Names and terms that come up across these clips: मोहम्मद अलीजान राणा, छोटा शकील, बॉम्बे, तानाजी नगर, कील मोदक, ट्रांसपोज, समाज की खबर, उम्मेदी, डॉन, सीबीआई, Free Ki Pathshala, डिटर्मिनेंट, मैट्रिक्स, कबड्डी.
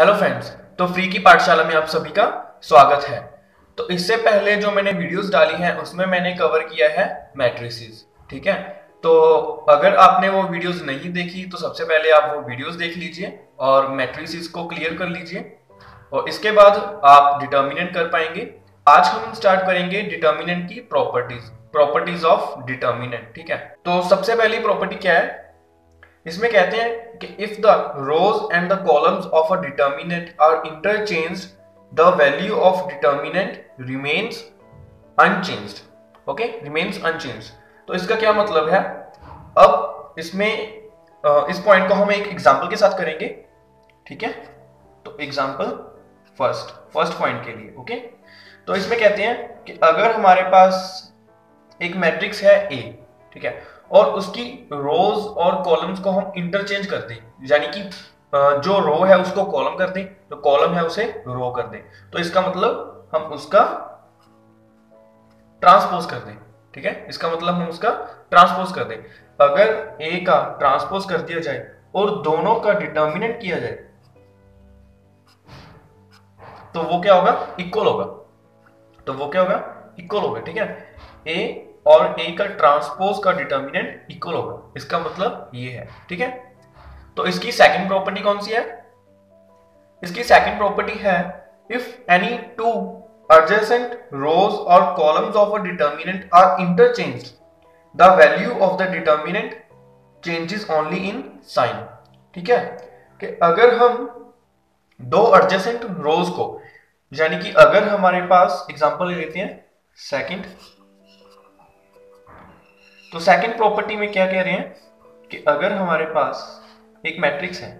Hello friends, तो free की पाठशाला में आप सभी का स्वागत है। तो इससे पहले जो मैंने वीडियोस डाली हैं उसमें मैंने कवर किया है मैट्रिसेस, ठीक है। तो अगर आपने वो वीडियोस नहीं देखी तो सबसे पहले आप वो वीडियोस देख लीजिए और मैट्रिसेस को क्लियर कर लीजिए और इसके बाद आप डिटर्मिनेंट कर पाएंगे। आज हम स्टार्ट करेंगे डिटर्मिनेंट की प्रॉपर्टीज ऑफ डिटर्मिनेंट, ठीक है। तो सबसे पहली प्रॉपर्टी क्या है, इसमें कहते हैं कि if the rows and the columns of a डिटर्मिनेंट are interchanged the value of डिटर्मिनेंट remains unchanged. Okay, remains unchanged. तो इसका क्या मतलब है, अब इसमें इस पॉइंट को हम एक एग्जांपल के साथ करेंगे, ठीक है। तो एग्जांपल फर्स्ट पॉइंट के लिए, ओके। तो इसमें कहते हैं कि अगर हमारे पास एक मैट्रिक्स है ए, ठीक है, और उसकी रोज और कॉलम्स को हम इंटरचेंज कर दें, यानी कि जो रो है उसको कॉलम कर दें, जो कॉलम है उसे रो कर दें, तो इसका मतलब हम उसका ट्रांसपोज कर दें, ठीक है। इसका मतलब हम उसका ट्रांसपोज कर दें। अगर ए का ट्रांसपोज कर दिया जाए और दोनों का डिटर्मिनेंट किया जाए तो वो क्या होगा, इक्वल होगा। तो वो क्या होगा, इक्वल होगा, ठीक है। ए और ए का ट्रांसपोज का डिटर्मिनेंट इक्वल होगा, इसका मतलब ये है, ठीक है। तो इसकी सेकंड प्रॉपर्टी कौन सी है, इसकी सेकंड प्रॉपर्टी है if any two adjacent rows or columns of a determinant are interchanged, the value of the determinant changes only in sign, ठीक है। कि अगर हम दो adjacent rows को, यानी कि अगर हमारे पास एग्जाम्पल ले लेते हैं सेकंड, तो सेकंड प्रॉपर्टी में क्या कह रहे हैं कि अगर हमारे पास एक मैट्रिक्स है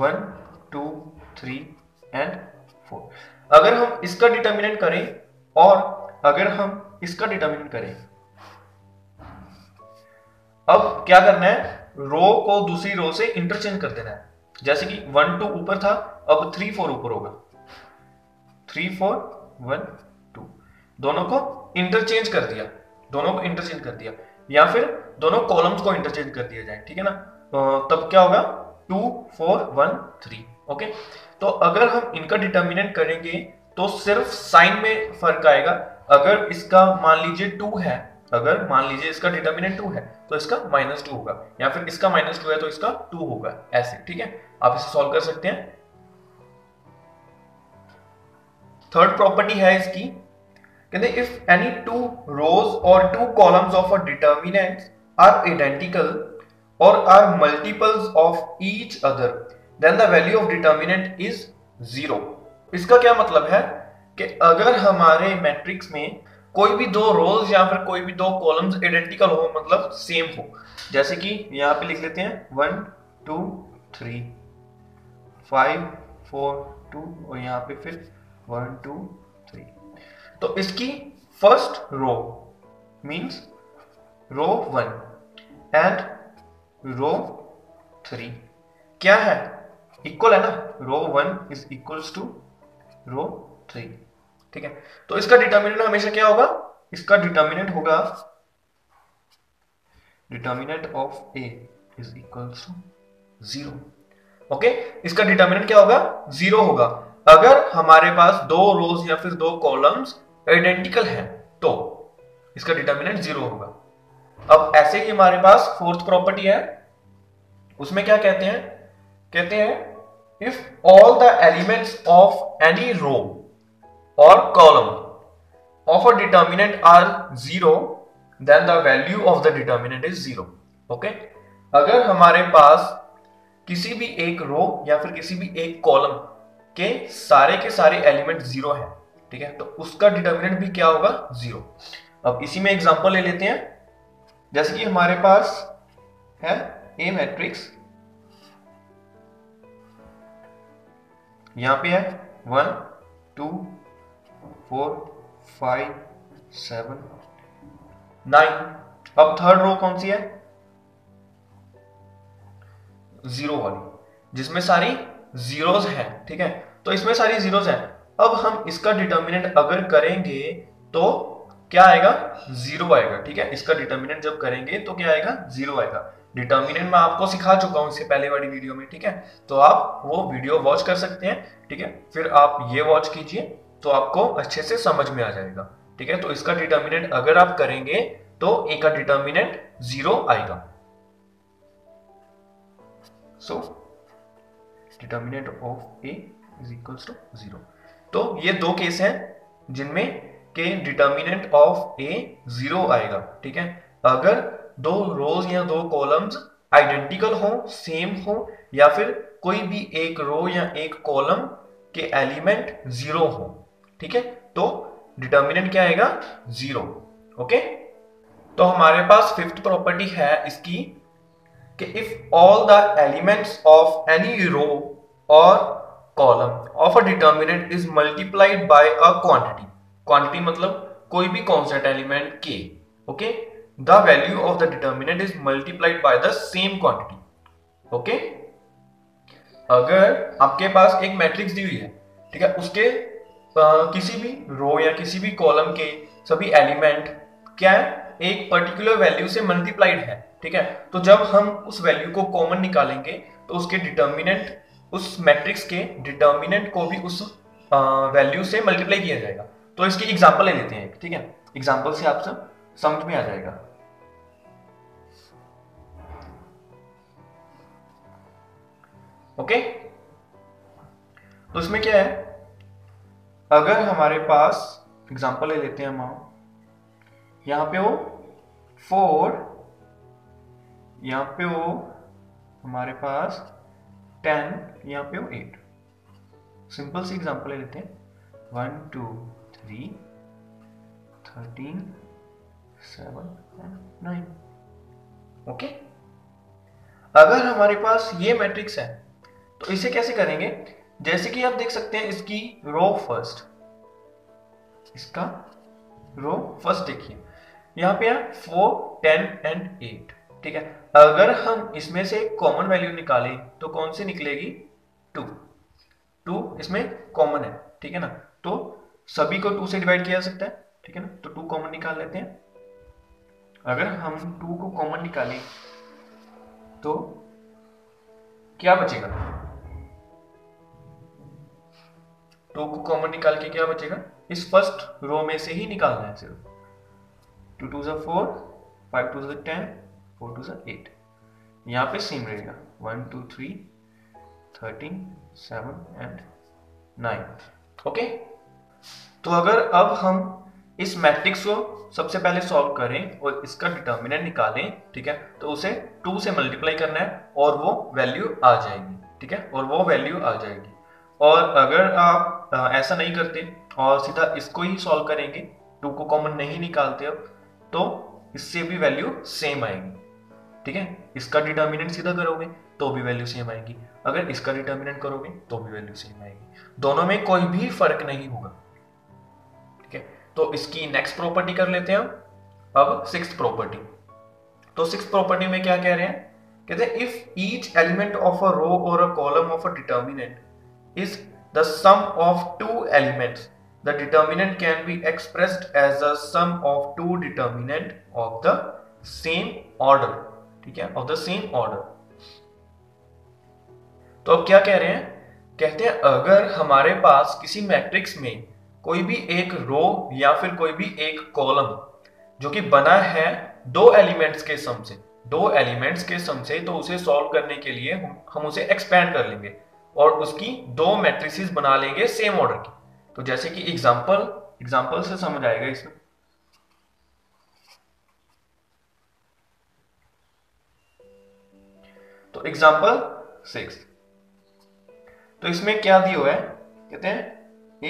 1, 2, 3 and 4, अगर हम इसका डिटर्मिनेंट करें और अगर हम इसका डिटर्मिनेंट करें, अब क्या करना है, रो को दूसरी रो से इंटरचेंज कर देना है। जैसे कि 1, 2 ऊपर था, अब 3, 4 ऊपर होगा, 3, 4, 1, 2, दोनों को इंटरचेंज कर दिया, दोनों को इंटरचेंज कर दिया, या फिर दोनों कॉलम्स को इंटरचेंज कर दिया जाए, ठीक है ना। तब क्या होगा, 2, 4, 1, 3, ओके। तो अगर हम इनका डिटर्मिनेंट करेंगे तो सिर्फ साइन में फर्क आएगा। अगर इसका मान लीजिए 2 है, अगर मान लीजिए इसका डिटर्मिनेंट 2 है तो इसका -2 होगा, या फिर इसका -2 है तो इसका 2 होगा, ऐसे, ठीक है। आप इसे सॉल्व कर सकते हैं। थर्ड प्रॉपर्टी है इसकी, कहते हैं इफ एनी टू रोज और two columns of a डिटर्मिनेंट are identical और are multiples of each other then the value of determinant is 0। इसका क्या मतलब है कि अगर हमारे मैट्रिक्स में कोई भी दो रोज या फिर कोई भी दो कॉलम्स आइडेंटिकल हो, मतलब सेम हो, जैसे कि यहाँ पे लिख लेते हैं 1, 2, 3, 5, 4, 2 और यहाँ पे फिर 1, 2, 3। तो इसकी first row means row 1 and row 3 क्या है, इक्वल है ना, row 1 is equals to row 3, ठीक है। तो इसका डिटर्मिनेंट हमेशा क्या होगा, इसका डिटर्मिनेंट होगा डिटर्मिनेंट of A is equals to 0, okay. इसका डिटर्मिनेंट क्या होगा, 0 होगा। अगर हमारे पास दो रोज या फिर दो कॉलम्स आइडेंटिकल हैं तो इसका डिटर्मिनेंट 0 होगा। अब ऐसे ही हमारे पास फोर्थ प्रॉपर्टी है, उसमें क्या कहते हैं, कहते हैं if all the elements of any row और column of a डिटर्मिनेंट are 0 then the value of the डिटर्मिनेंट is 0, okay. अगर हमारे पास किसी भी एक रो या फिर किसी भी एक कॉलम के सारे एलिमेंट 0 है, ठीक है, तो उसका डिटर्मिनेंट भी क्या होगा, 0। अब इसी में एग्जांपल ले लेते हैं, जैसे कि हमारे पास है ए मैट्रिक्स, यहाँ पे है 1, 2, 4, 5, 7, 9। अब थर्ड रो कौन सी है, 0 वाली, जिसमें सारी 0s हैं, ठीक है। तो इसमें सारी 0s हैं। अब हम इसका डिटर्मिनेंट अगर करेंगे तो क्या आएगा, 0 आएगा, ठीक है। इसका डिटर्मिनेंट जब करेंगे तो क्या आएगा, 0 आएगा। डिटर्मिनेंट मैं आपको सिखा चुका हूँ इससे पहले वाली वीडियो में, ठीक है। तो आप वो वीडियो वॉच कर सकते हैं, ठीक है। फिर आप ये वॉच कीजिए तो आपको अच्छे से समझ में आ जाएगा, ठीक है। तो इसका डिटर्मिनेंट अगर आप करेंगे तो ए का डिटर्मिनेंट 0 आएगा। So डिटर्मिनेंट of A is equals to 0। तो ये दो केस हैं जिनमें के डिटर्मिनेंट ऑफ ए 0 आएगा, ठीक है। अगर दो रोज या दो कॉलम्स आइडेंटिकल हो, सेम हो, या फिर कोई भी एक रो या एक कॉलम के एलिमेंट 0 हो, ठीक है, तो डिटर्मिनेंट क्या आएगा 0। ओके, तो हमारे पास फिफ्थ प्रॉपर्टी है इसकी कि if all the elements of any row और column of a डिटर्मिनेंट is multiplied by a quantity, quantity मतलब कोई भी कांस्टेंट एलिमेंट के, okay, the value of the डिटर्मिनेंट is multiplied by the same quantity. Okay, अगर आपके पास एक मैट्रिक्स दी हुई है, ठीक है, उसके किसी भी रो या किसी भी कॉलम के सभी एलिमेंट क्या है, एक पर्टिकुलर वैल्यू से मल्टीप्लाइड है, ठीक है। तो जब हम उस वैल्यू को कॉमन निकालेंगे तो उसके डिटर्मिनेंट, उस मैट्रिक्स के डिटर्मिनेंट को भी उस वैल्यू से मल्टीप्लाई किया जाएगा। तो इसकी एग्जाम्पल ले लेते हैं, ठीक है, एग्जाम्पल से आप सब समझ में आ जाएगा। ओके, तो इसमें क्या है, अगर हमारे पास एग्जाम्पल ले लेते हैं हम, यहां पे हो 4, यहां पे हो हमारे पास 10, यहां पे हो 8। सिंपल सी एग्जाम्पल ले लेते हैं 1 2 3 13 7 9। ओके, अगर हमारे पास ये मैट्रिक्स है तो इसे कैसे करेंगे, जैसे कि आप देख सकते हैं इसकी रो फर्स्ट, इसका रो फर्स्ट देखिए, यहाँ पे 4 10 एंड 8, ठीक है। अगर हम इसमें से कॉमन वैल्यू निकालें तो कौन सी निकलेगी 2 इसमें कॉमन है, ठीक है ना। तो सभी को 2 से डिवाइड किया जा सकता है, ठीक है ना। तो 2 कॉमन निकाल लेते हैं। अगर हम 2 को कॉमन निकालें तो क्या बचेगा, 2 को कॉमन निकाल के क्या बचेगा, इस फर्स्ट रो में से ही निकालना है सिर्फ। 2 2 4, 5 2 10, 4 2 8, यहाँ पे सेम रहेगा 1 2 3 13 7 एंड 9। ओके, तो अगर अब हम इस मैट्रिक्स को सबसे पहले सॉल्व करें और इसका डिटर्मिनेंट निकालें, ठीक है, तो उसे 2 से मल्टीप्लाई करना है और वो वैल्यू आ जाएगी, ठीक है, और वो वैल्यू आ जाएगी। और अगर आप ऐसा नहीं करते और सीधा इसको ही सॉल्व करेंगे, 2 को कॉमन नहीं निकालते अब, तो इससे भी वैल्यू सेम आएगी, ठीक है। इसका डिटर्मिनेंट सीधा करोगे तो भी वैल्यू सेम आएगी, अगर इसका डिटर्मिनेंट करोगे तो भी वैल्यू सेम आएगी, दोनों में कोई भी फर्क नहीं होगा। तो इसकी नेक्स्ट प्रॉपर्टी कर लेते हैं अब सिक्स्थ प्रॉपर्टी। तो सिक्स्थ प्रॉपर्टी में क्या कह रहे हैं, कहते हैं if each element of a row और a column of a डिटर्मिनेंट is the sum of 2 elements the डिटर्मिनेंट can be expressed as a sum of 2 डिटर्मिनेंट of the same order, ठीक है, ऑफ द सेम ऑर्डर। तो अब क्या कह रहे हैं, कहते हैं अगर हमारे पास किसी मैट्रिक्स में कोई भी एक रो या फिर कोई भी एक कॉलम जो कि बना है 2 एलिमेंट्स के सम से, 2 एलिमेंट्स के सम से, तो उसे सॉल्व करने के लिए हम उसे एक्सपेंड कर लेंगे और उसकी 2 मैट्रिसेस बना लेंगे सेम ऑर्डर की। तो जैसे कि एग्जांपल से समझ आएगा इसमें। तो एग्जांपल 6, तो इसमें क्या दिया हुआ है, कहते हैं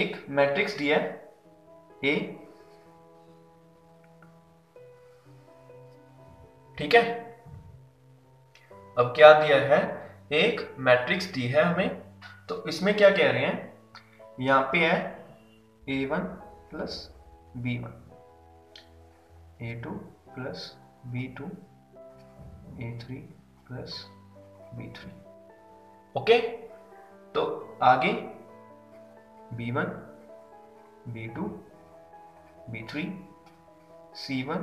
एक मैट्रिक्स दिया है A, ठीक है। अब क्या दिया है, एक मैट्रिक्स दी है हमें, तो इसमें क्या कह रहे हैं, यहां पे है A1 plus B1, A2 plus B2, A3 plus B3। Okay, तो आगे B1 B2 B3 C1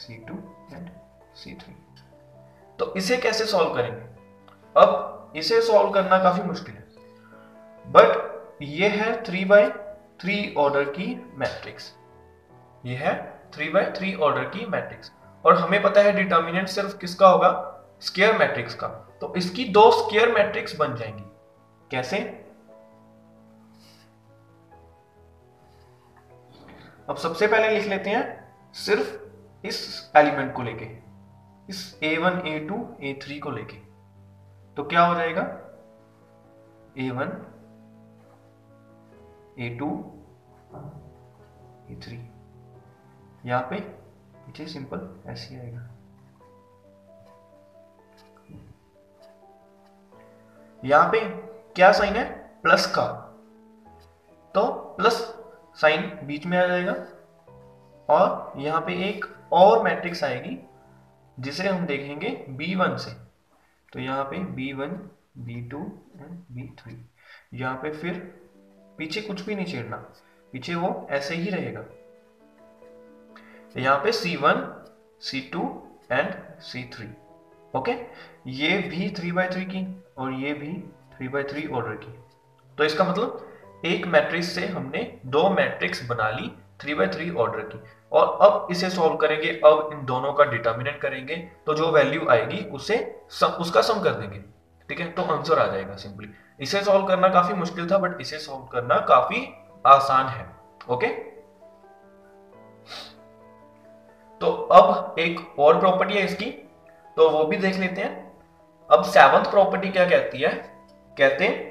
C2 and C3। तो इसे कैसे सॉल्व करेंगे? अब इसे सॉल्व करना काफी मुश्किल है, बट ये है 3 by 3 ऑर्डर की मैट्रिक्स। ये है 3 by 3 ऑर्डर की मैट्रिक्स और हमें पता है डिटर्मिनेंट सिर्फ किसका होगा, स्क्वायर मैट्रिक्स का। तो इसकी दो स्क्वायर मैट्रिक्स बन जाएंगी। कैसे? अब सबसे पहले लिख लेते हैं सिर्फ इस एलिमेंट को लेके, इस A1, A2, A3 को लेके। तो क्या हो जाएगा? A1, A2, A3। यहां पे पीछे सिंपल ऐसे ही आएगा। यहां पे क्या साइन है? प्लस का, तो प्लस साइन बीच में आ जाएगा और यहां पे एक और मैट्रिक्स आएगी जिसे हम देखेंगे B1 से। तो यहाँ पे B1, B2 एंड B3। यहाँ पे फिर पीछे कुछ भी नहीं छेड़ना, पीछे वो ऐसे ही रहेगा। यहाँ पे C1, C2 and C3। Okay, ये भी 3 by 3 की और ये भी 3 by 3 ऑर्डर की। तो इसका मतलब एक मैट्रिक्स से हमने दो मैट्रिक्स बना ली 3 by 3 ऑर्डर की। और अब इसे सॉल्व करेंगे, अब इन दोनों का डिटर्मिनेंट करेंगे तो जो वैल्यू आएगी उसे उसका सम कर देंगे। ठीक है, तो आंसर आ जाएगा सिंपली। इसे सॉल्व करना काफी मुश्किल था, बट इसे सॉल्व करना काफी आसान है। ओके, तो अब एक और प्रॉपर्टी है इसकी, तो वो भी देख लेते हैं। अब 7th प्रॉपर्टी क्या कहती है? कहते हैं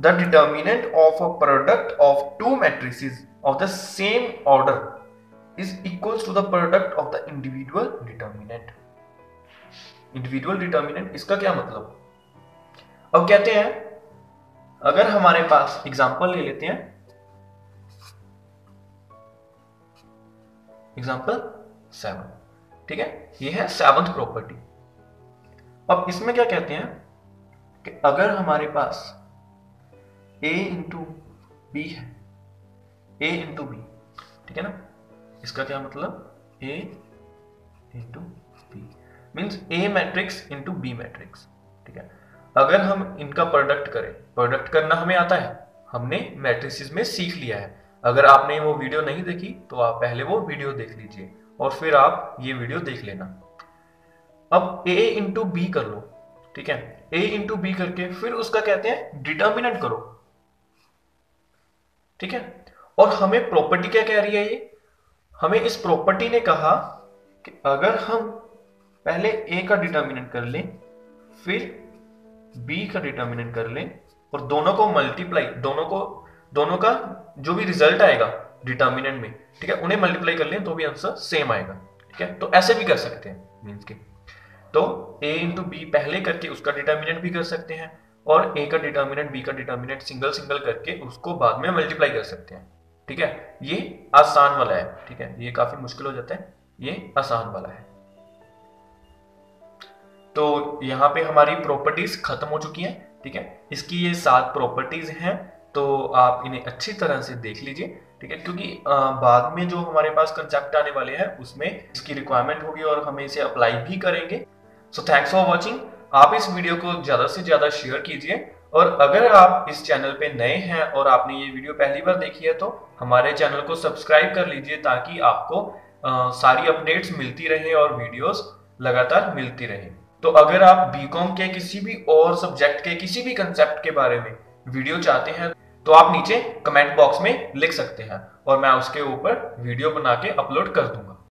the डिटर्मिनेंट of a product of two matrices of the same order is equals to the product of the individual determinant. Individual determinant इसका क्या मतलब? अब कहते हैं अगर हमारे पास example ले लेते हैं, example 7, ठीक है, ये है 7th property। अब इसमें क्या कहते हैं कि अगर हमारे पास A into B है, A into B, ठीक है ना? इसका क्या मतलब? A into B means A matrix into B matrix, ठीक है? अगर हम इनका प्रोडक्ट करें, प्रोडक्ट करना हमें आता है, हमने मैट्रिसेस में सीख लिया है। अगर आपने वो वीडियो नहीं देखी तो आप पहले वो वीडियो देख लीजिए और फिर आप ये वीडियो देख लेना। अब A into B कर लो, ठीक है? A into B करके फिर उसका कहते हैं डिटर्मिनेंट करो, ठीक है? और हमें प्रॉपर्टी क्या कह रही है? ये हमें इस प्रॉपर्टी ने कहा कि अगर हम पहले A का डिटर्मिनेंट कर लें, फिर B का डिटर्मिनेंट कर लें और दोनों को मल्टीप्लाई, दोनों का जो भी रिजल्ट आएगा डिटर्मिनेंट में, ठीक है, उन्हें मल्टीप्लाई कर लें तो भी आंसर सेम आएगा। ठीक है, तो ऐसे भी कर सकते हैं मींस के। तो A इंटू B पहले करके उसका डिटर्मिनेंट भी कर सकते हैं और A का डिटर्मिनेंट, B का डिटर्मिनेंट सिंगल सिंगल करके उसको बाद में मल्टीप्लाई कर सकते हैं। ठीक है, ये आसान वाला है। ठीक है, ये काफी मुश्किल हो जाता है, ये आसान वाला है। तो यहाँ पे हमारी प्रॉपर्टीज खत्म हो चुकी हैं। ठीक है, इसकी ये 7 प्रॉपर्टीज हैं, तो आप इन्हें अच्छी तरह से देख लीजिए। ठीक है, क्योंकि बाद में जो हमारे पास कंसेप्ट आने वाले हैं उसमें इसकी रिक्वायरमेंट होगी और हमें इसे अप्लाई भी करेंगे। So thanks for watching. आप इस वीडियो को ज्यादा से ज्यादा शेयर कीजिए और अगर आप इस चैनल पे नए हैं और आपने ये वीडियो पहली बार देखी है तो हमारे चैनल को सब्सक्राइब कर लीजिए ताकि आपको सारी अपडेट्स मिलती रहे और वीडियोस लगातार मिलती रहे। तो अगर आप बीकॉम के किसी भी और सब्जेक्ट के किसी भी कंसेप्ट के बारे में वीडियो चाहते हैं तो आप नीचे कमेंट बॉक्स में लिख सकते हैं और मैं उसके ऊपर वीडियो बना के अपलोड कर दूंगा।